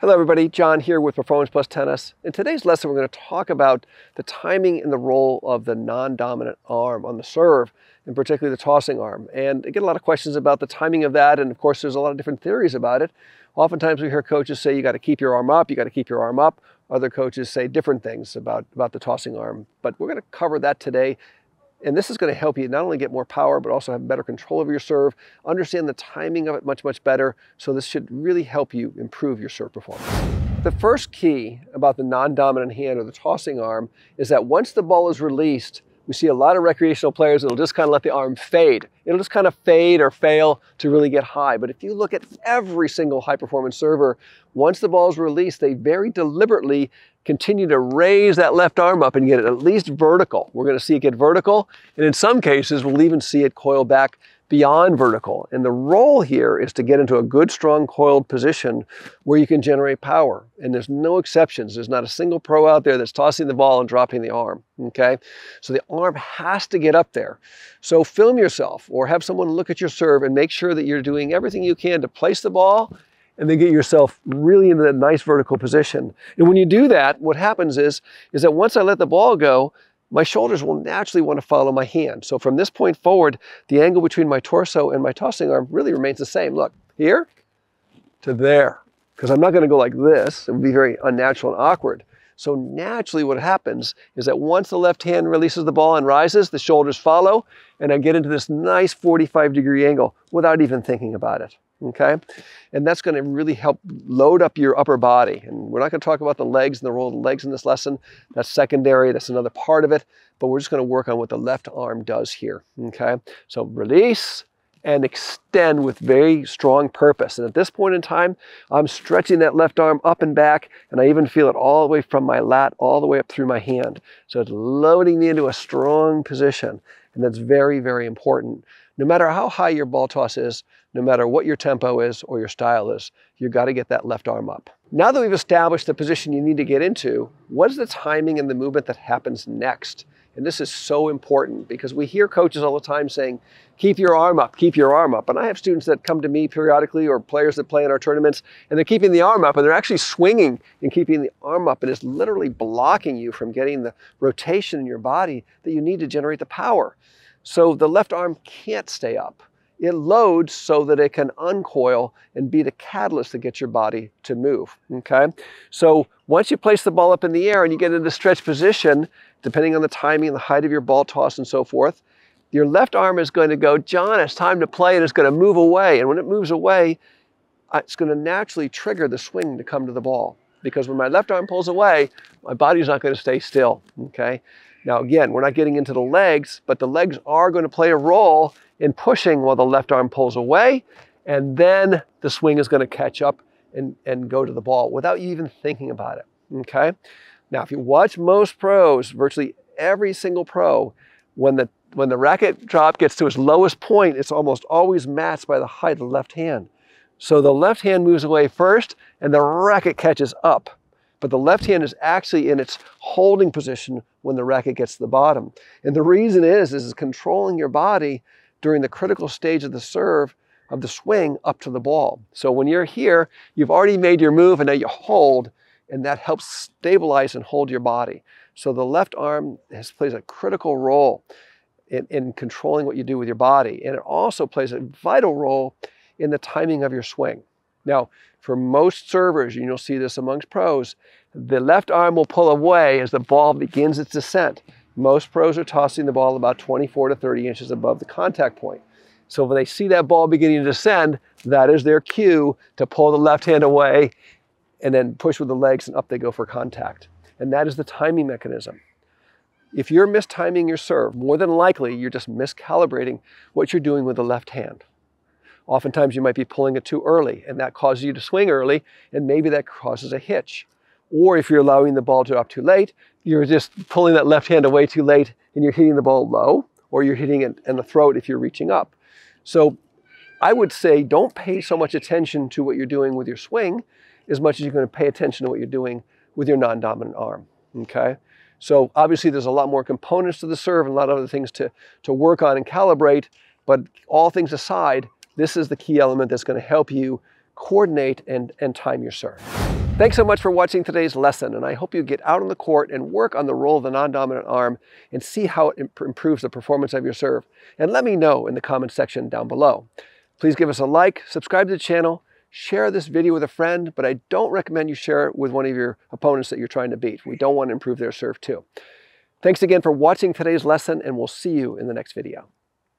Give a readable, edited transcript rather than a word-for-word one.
Hello everybody, John here with Performance Plus Tennis. In today's lesson, we're going to talk about the timing and the role of the non-dominant arm on the serve, and particularly the tossing arm. And I get a lot of questions about the timing of that, and of course there's a lot of different theories about it. Oftentimes we hear coaches say you got to keep your arm up, you got to keep your arm up. Other coaches say different things about the tossing arm, but we're going to cover that today. And this is going to help you not only get more power, but also have better control over your serve, understand the timing of it much, much better. So this should really help you improve your serve performance. The first key about the non-dominant hand or the tossing arm is that once the ball is released, we see a lot of recreational players that'll just kind of let the arm fade. It'll just kind of fade or fail to really get high. But if you look at every single high-performance server, once the ball is released, they very deliberately continue to raise that left arm up and get it at least vertical. We're going to see it get vertical, and in some cases, we'll even see it coil back beyond vertical. And the role here is to get into a good, strong coiled position where you can generate power. And there's no exceptions. There's not a single pro out there that's tossing the ball and dropping the arm, okay? So the arm has to get up there. So film yourself or have someone look at your serve and make sure that you're doing everything you can to place the ball and then get yourself really into that nice vertical position. And when you do that, what happens is that once I let the ball go, my shoulders will naturally want to follow my hand. So from this point forward, the angle between my torso and my tossing arm really remains the same. Look, here to there, because I'm not going to go like this. It would be very unnatural and awkward. So naturally what happens is that once the left hand releases the ball and rises, the shoulders follow, and I get into this nice 45-degree angle without even thinking about it. Okay? And that's going to really help load up your upper body. And we're not going to talk about the legs and the role of the legs in this lesson. That's secondary. That's another part of it. But we're just going to work on what the left arm does here. Okay? So release and extend with very strong purpose. And at this point in time, I'm stretching that left arm up and back, and I even feel it all the way from my lat, all the way up through my hand. So it's loading me into a strong position. And that's very, very important. No matter how high your ball toss is, no matter what your tempo is or your style is, you've got to get that left arm up. Now that we've established the position you need to get into, what is the timing and the movement that happens next? And this is so important because we hear coaches all the time saying, keep your arm up, keep your arm up. And I have students that come to me periodically or players that play in our tournaments, and they're keeping the arm up and they're actually swinging and keeping the arm up, and it's literally blocking you from getting the rotation in your body that you need to generate the power. So the left arm can't stay up. It loads so that it can uncoil and be the catalyst that gets your body to move, okay? So once you place the ball up in the air and you get into the stretch position, depending on the timing and the height of your ball toss and so forth, your left arm is going to go, John, it's time to play, and it's going to move away. And when it moves away, it's going to naturally trigger the swing to come to the ball. Because when my left arm pulls away, my body's not going to stay still, okay? Now again, we're not getting into the legs, but the legs are going to play a role in pushing while the left arm pulls away, and then the swing is going to catch up and go to the ball without you even thinking about it, okay? Now, if you watch most pros, virtually every single pro, when the racket drop gets to its lowest point, it's almost always matched by the height of the left hand. So the left hand moves away first, and the racket catches up. But the left hand is actually in its holding position when the racket gets to the bottom. And the reason is controlling your body during the critical stage of the serve, of the swing up to the ball. So when you're here, you've already made your move, and now you hold, and that helps stabilize and hold your body. So the left arm plays a critical role in controlling what you do with your body. And it also plays a vital role in the timing of your swing. Now, for most servers, and you'll see this amongst pros, the left arm will pull away as the ball begins its descent. Most pros are tossing the ball about 24 to 30 inches above the contact point. So when they see that ball beginning to descend, that is their cue to pull the left hand away and then push with the legs, and up they go for contact. And that is the timing mechanism. If you're mistiming your serve, more than likely you're just miscalibrating what you're doing with the left hand. Oftentimes you might be pulling it too early, and that causes you to swing early, and maybe that causes a hitch. Or if you're allowing the ball to drop too late, you're just pulling that left hand away too late and you're hitting the ball low, or you're hitting it in the throat if you're reaching up. So I would say don't pay so much attention to what you're doing with your swing as much as you're going to pay attention to what you're doing with your non-dominant arm, okay? So obviously there's a lot more components to the serve and a lot of other things to work on and calibrate, but all things aside, this is the key element that's going to help you coordinate and time your serve. Thanks so much for watching today's lesson, and I hope you get out on the court and work on the role of the non-dominant arm and see how it improves the performance of your serve. And let me know in the comments section down below. Please give us a like, subscribe to the channel, share this video with a friend, but I don't recommend you share it with one of your opponents that you're trying to beat. We don't want to improve their serve too. Thanks again for watching today's lesson, and we'll see you in the next video.